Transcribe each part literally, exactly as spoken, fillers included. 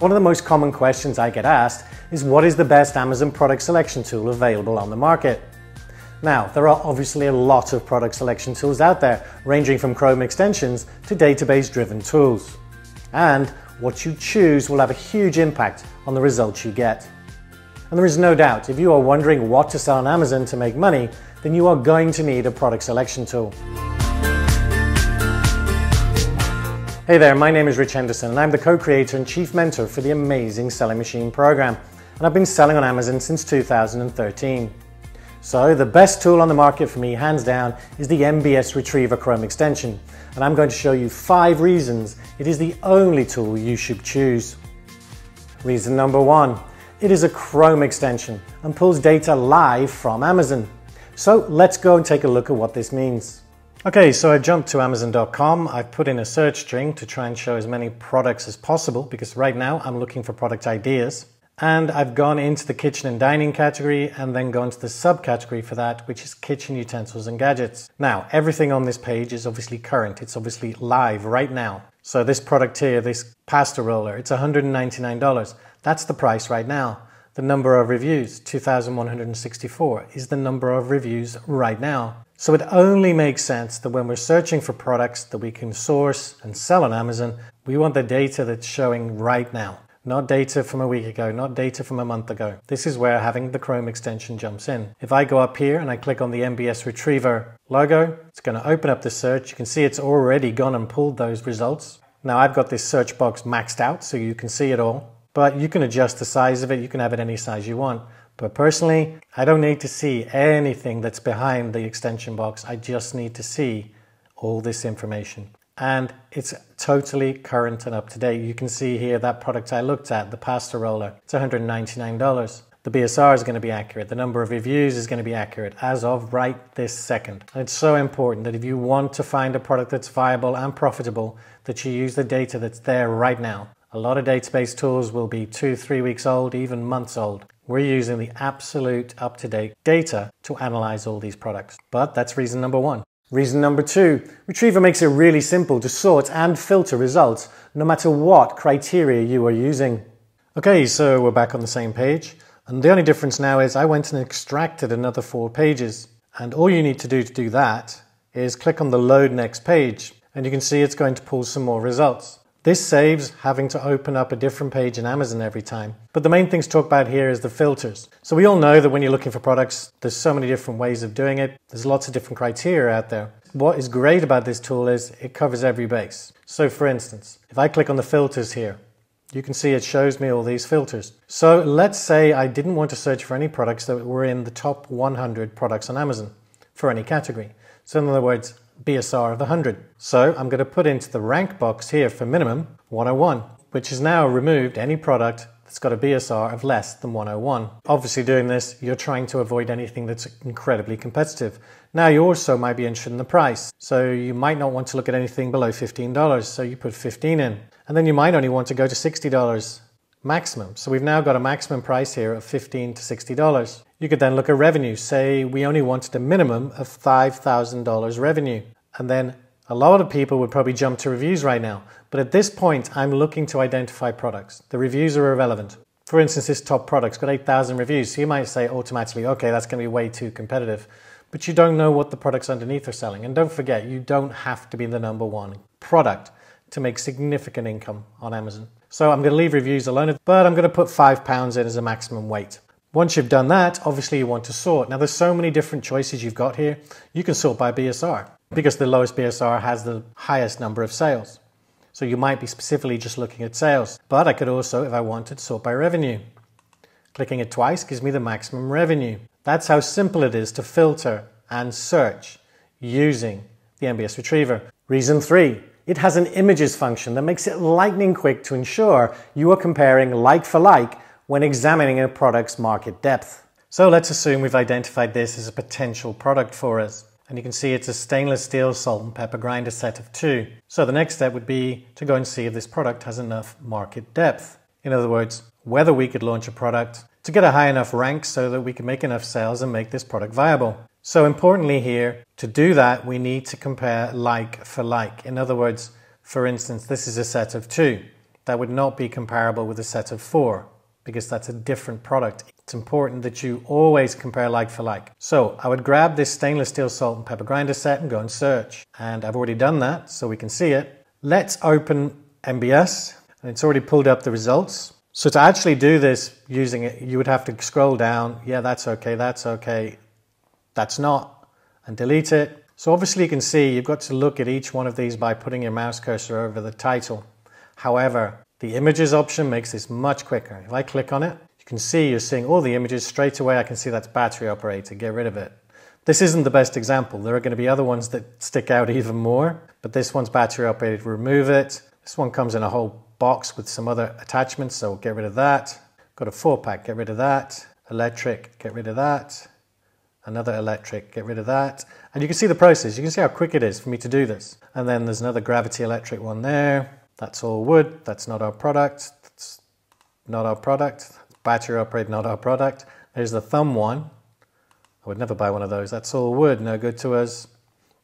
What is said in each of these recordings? One of the most common questions I get asked is what is the best Amazon product selection tool available on the market? Now, there are obviously a lot of product selection tools out there, ranging from Chrome extensions to database-driven tools. And what you choose will have a huge impact on the results you get. And there is no doubt, if you are wondering what to sell on Amazon to make money, then you are going to need a product selection tool. Hey there, my name is Rich Henderson and I'm the co-creator and chief mentor for the Amazing Selling Machine program, and I've been selling on Amazon since two thousand thirteen. So the best tool on the market for me, hands down, is the M B S Retriever Chrome extension, and I'm going to show you five reasons it is the only tool you should choose. Reason number one, it is a Chrome extension and pulls data live from Amazon. So let's go and take a look at what this means. Okay, so I jumped to Amazon dot com, I've put in a search string to try and show as many products as possible because right now I'm looking for product ideas. And I've gone into the kitchen and dining category and then gone to the subcategory for that, which is kitchen utensils and gadgets. Now, everything on this page is obviously current, it's obviously live right now. So this product here, this pasta roller, it's one hundred ninety-nine dollars. That's the price right now. The number of reviews, two thousand one hundred sixty-four, is the number of reviews right now. So it only makes sense that when we're searching for products that we can source and sell on Amazon, we want the data that's showing right now, not data from a week ago, not data from a month ago. This is where having the Chrome extension jumps in. If I go up here and I click on the M B S Retriever logo, it's going to open up the search. You can see it's already gone and pulled those results. Now I've got this search box maxed out so you can see it all, but you can adjust the size of it. You can have it any size you want. But personally, I don't need to see anything that's behind the extension box. I just need to see all this information. And it's totally current and up to date. You can see here that product I looked at, the pasta roller, it's one hundred ninety-nine dollars. The B S R is going to be accurate. The number of reviews is going to be accurate as of right this second. And it's so important that if you want to find a product that's viable and profitable, that you use the data that's there right now. A lot of database tools will be two, three weeks old, even months old. We're using the absolute up-to-date data to analyze all these products. But that's reason number one. Reason number two, Retriever makes it really simple to sort and filter results, no matter what criteria you are using. Okay, so we're back on the same page. And the only difference now is I went and extracted another four pages. And all you need to do to do that is click on the Load Next Page. And you can see it's going to pull some more results. This saves having to open up a different page in Amazon every time. But the main thing to talk about here is the filters. So we all know that when you're looking for products, there's so many different ways of doing it. There's lots of different criteria out there. What is great about this tool is it covers every base. So for instance, if I click on the filters here, you can see it shows me all these filters. So let's say I didn't want to search for any products that were in the top one hundred products on Amazon for any category. So in other words, B S R of one hundred. So I'm going to put into the rank box here for minimum one oh one, which has now removed any product that's got a B S R of less than one oh one. Obviously doing this, you're trying to avoid anything that's incredibly competitive. Now you also might be interested in the price. So you might not want to look at anything below fifteen dollars. So you put fifteen in, and then you might only want to go to sixty dollars maximum. So we've now got a maximum price here of fifteen to sixty dollars. You could then look at revenue. Say we only wanted a minimum of five thousand dollars revenue. And then a lot of people would probably jump to reviews right now. But at this point, I'm looking to identify products. The reviews are irrelevant. For instance, this top product's got eight thousand reviews. So you might say automatically, okay, that's going to be way too competitive. But you don't know what the products underneath are selling. And don't forget, you don't have to be the number one product to make significant income on Amazon. So I'm going to leave reviews alone, but I'm going to put five pounds in as a maximum weight. Once you've done that, obviously you want to sort. Now there's so many different choices you've got here. You can sort by B S R because the lowest B S R has the highest number of sales. So you might be specifically just looking at sales, but I could also, if I wanted, sort by revenue. Clicking it twice gives me the maximum revenue. That's how simple it is to filter and search using the M B S Retriever. Reason three, it has an images function that makes it lightning quick to ensure you are comparing like for like when examining a product's market depth. So let's assume we've identified this as a potential product for us. And you can see it's a stainless steel salt and pepper grinder set of two. So the next step would be to go and see if this product has enough market depth. In other words, whether we could launch a product to get a high enough rank so that we can make enough sales and make this product viable. So importantly here, to do that, we need to compare like for like. In other words, for instance, this is a set of two. That would not be comparable with a set of four, because that's a different product. It's important that you always compare like for like. So I would grab this stainless steel salt and pepper grinder set and go and search. And I've already done that, so we can see it. Let's open M B S, and it's already pulled up the results. So to actually do this using it, you would have to scroll down. Yeah, that's okay, that's okay, that's not, and delete it. So obviously you can see you've got to look at each one of these by putting your mouse cursor over the title. However, the images option makes this much quicker. If I click on it, you can see you're seeing all the images straight away. I can see that's battery operated, get rid of it. This isn't the best example. There are going to be other ones that stick out even more, but this one's battery operated, remove it. This one comes in a whole box with some other attachments, so get rid of that. Got a four pack, get rid of that. Electric, get rid of that. Another electric, get rid of that. And you can see the process. You can see how quick it is for me to do this. And then there's another gravity electric one there. That's all wood. That's not our product. That's not our product. Battery operated, not our product. There's the thumb one. I would never buy one of those. That's all wood, no good to us.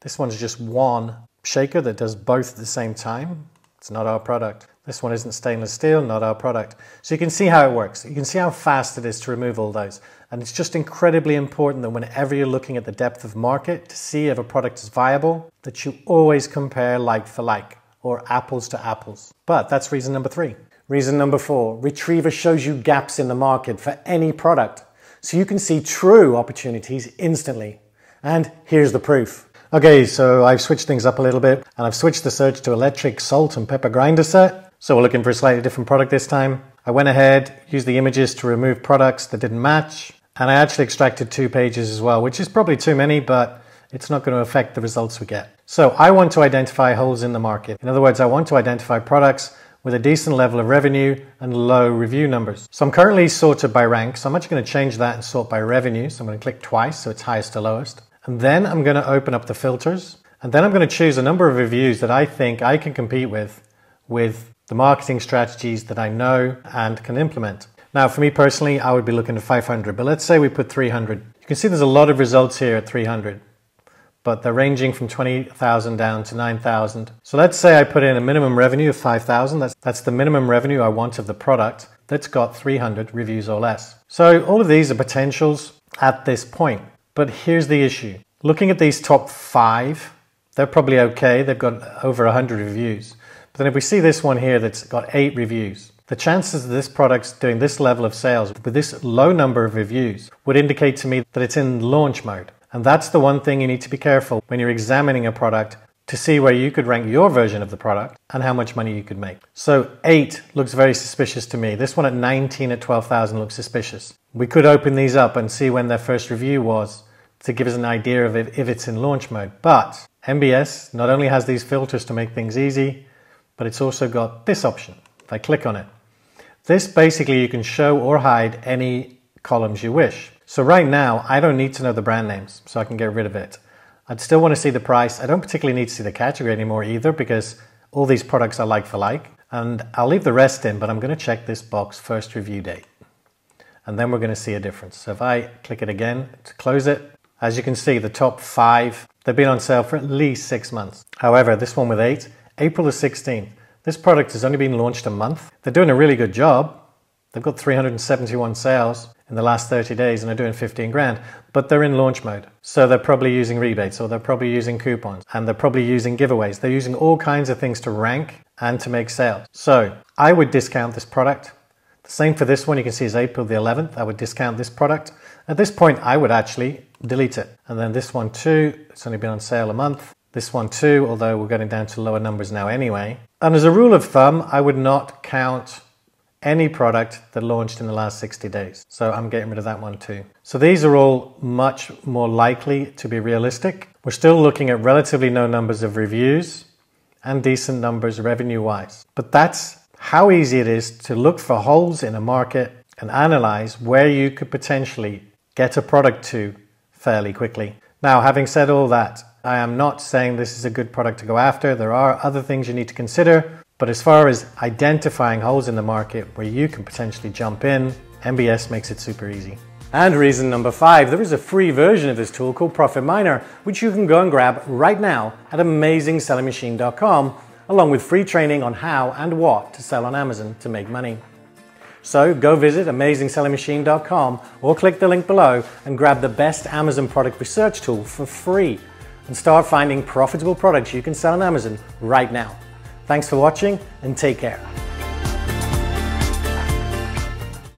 This one's just one shaker that does both at the same time. It's not our product. This one isn't stainless steel, not our product. So you can see how it works. You can see how fast it is to remove all those. And it's just incredibly important that whenever you're looking at the depth of market to see if a product is viable, that you always compare like for like or apples to apples. But that's reason number three. Reason number four, Retriever shows you gaps in the market for any product, so you can see true opportunities instantly. And here's the proof. Okay, so I've switched things up a little bit, and I've switched the search to electric salt and pepper grinder set. So we're looking for a slightly different product this time. I went ahead, used the images to remove products that didn't match, and I actually extracted two pages as well, which is probably too many, but it's not going to affect the results we get. So I want to identify holes in the market. In other words, I want to identify products with a decent level of revenue and low review numbers. So I'm currently sorted by rank, so I'm actually going to change that and sort by revenue. So I'm going to click twice, so it's highest to lowest. And then I'm going to open up the filters, and then I'm going to choose a number of reviews that I think I can compete with, with the marketing strategies that I know and can implement. Now, for me personally, I would be looking at five hundred, but let's say we put three hundred. You can see there's a lot of results here at three hundred, but they're ranging from twenty thousand down to nine thousand. So let's say I put in a minimum revenue of five thousand. That's, that's the minimum revenue I want of the product that's got three hundred reviews or less. So all of these are potentials at this point, but here's the issue. Looking at these top five, they're probably okay. They've got over one hundred reviews. But then if we see this one here that's got eight reviews, the chances of this product's doing this level of sales with this low number of reviews would indicate to me that it's in launch mode. And that's the one thing you need to be careful when you're examining a product to see where you could rank your version of the product and how much money you could make. So eight looks very suspicious to me. This one at nineteen at twelve thousand looks suspicious. We could open these up and see when their first review was to give us an idea of if it's in launch mode. But M B S not only has these filters to make things easy, but it's also got this option. If I click on it, this basically you can show or hide any columns you wish. So right now, I don't need to know the brand names, so I can get rid of it. I'd still want to see the price. I don't particularly need to see the category anymore either, because all these products are like for like, and I'll leave the rest in, but I'm going to check this box first review date, and then we're going to see a difference. So if I click it again to close it, as you can see, the top five, they've been on sale for at least six months. However, this one with eight, April the sixteenth. This product has only been launched a month. They're doing a really good job. They've got three hundred seventy-one sales in the last thirty days and they're doing fifteen grand, but they're in launch mode. So they're probably using rebates, or they're probably using coupons, and they're probably using giveaways. They're using all kinds of things to rank and to make sales. So I would discount this product. The same for this one. You can see is April the eleventh. I would discount this product. At this point, I would actually delete it. And then this one too, it's only been on sale a month. This one too, although we're getting down to lower numbers now anyway. And as a rule of thumb, I would not count any product that launched in the last sixty days. So I'm getting rid of that one too. So these are all much more likely to be realistic. We're still looking at relatively low numbers of reviews and decent numbers revenue-wise. But that's how easy it is to look for holes in a market and analyze where you could potentially get a product to fairly quickly. Now, having said all that, I am not saying this is a good product to go after. There are other things you need to consider, but as far as identifying holes in the market where you can potentially jump in, M B S makes it super easy. And reason number five, there is a free version of this tool called Profit Miner, which you can go and grab right now at Amazing Selling Machine dot com, along with free training on how and what to sell on Amazon to make money. So go visit Amazing Selling Machine dot com or click the link below and grab the best Amazon product research tool for free and start finding profitable products you can sell on Amazon right now. Thanks for watching and take care.